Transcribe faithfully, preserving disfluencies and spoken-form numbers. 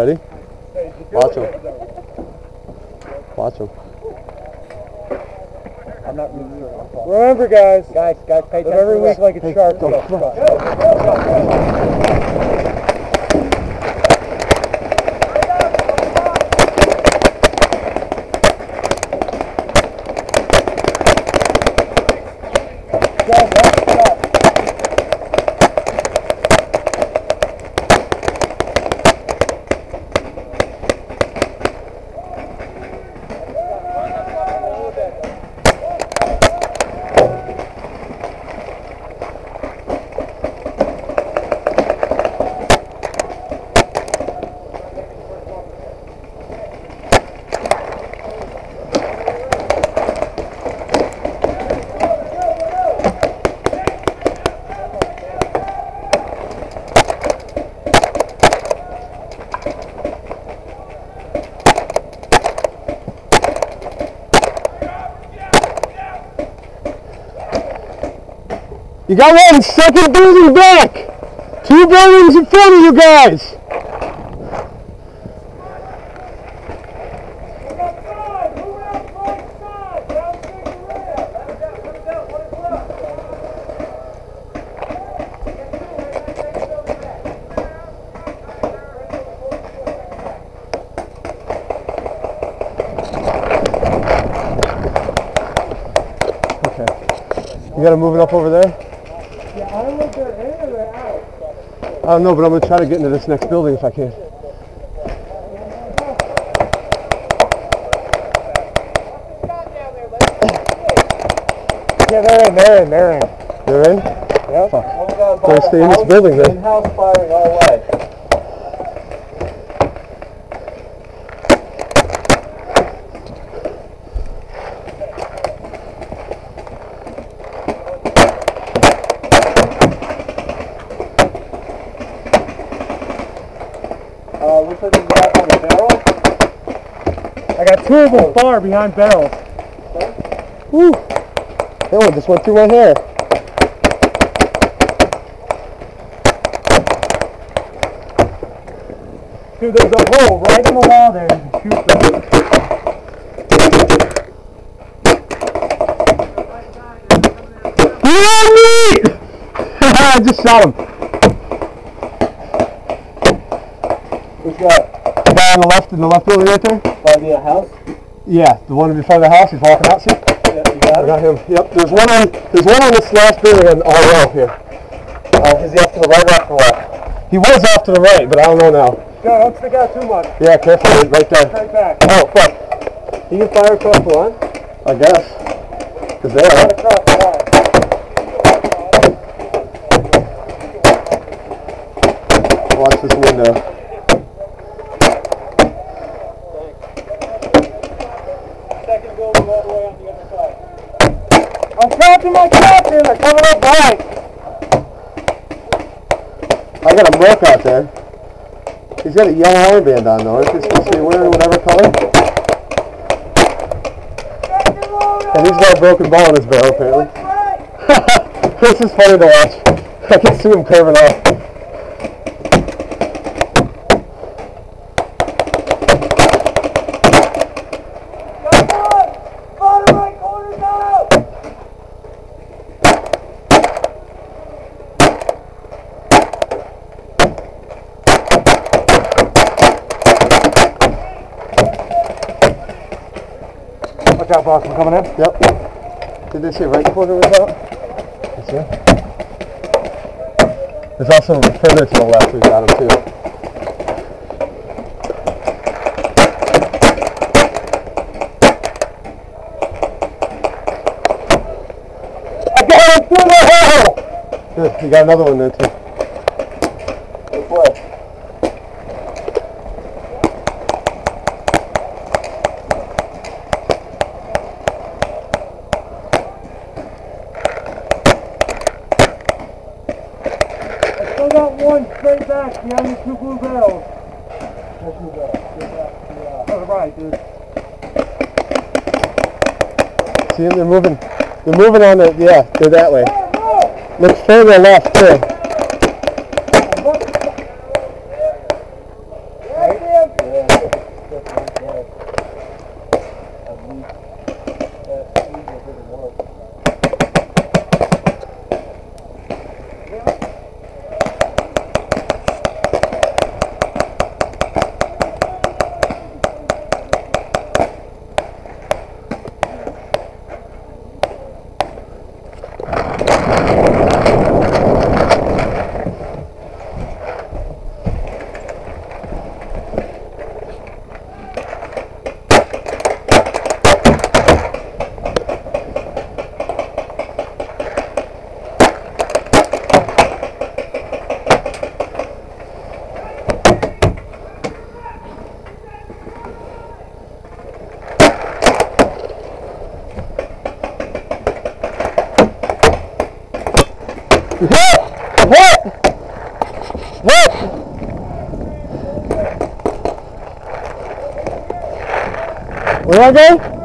Ready? Watch him. Watch him. I'm not really sure. Remember, guys. Guys, guys, pay attention. Every week like a shark. Go, go, go, go, go. You got one second building back. Two buildings in front of you guys. Okay. You got to move it up over there. Yeah, I don't know if they're in or they're out. I don't know, but I'm going to try to get into this next building if I can. Yeah, they're in, they're in, they're in. They're in? Yep. Fuck. Oh, they're staying in this building then. In-house firing our way. I got two of them far behind barrels. Woo! That one just went through my hair. Dude, there's a hole right in the wall there. You can shoot them. I just shot him. Who's got? The guy on the left, in the left building right there? By the house? Yeah, the one in front of the house. He's walking out, see? Yeah, you got, I got him. Yep, there's one on there's one on this last building on our row here. Uh, is he off to the right or off to the left? He was off to the right, but I don't know now. No, don't stick out too much. Yeah, careful, right there. Right back. Oh, fuck. You can fire across the line? I guess. Because they are. Across the line. Watch this window. I'm trapping my captain, I'm coming up right. I got a Merc out there. He's got a yellow armband on though. Is he supposed to be wearing whatever color? And he's got a broken ball in his barrel apparently. This is funny to watch. I can see him curving off. Watch out, boss. I'm coming in. Yep. Did they say right quarter was out? Yes, sir. There's also further to the left. We've got him, too. I got him through the hole! Good. You got another one there, too. Straight back behind the two blue barrels. Two blue barrels. Straight back to the, uh, to the right, dude. See, they're moving. They're moving on the, yeah, they're that way. Oh, no. Look further left, too. Right? that even if it didn't work. What? What? What? Where are they?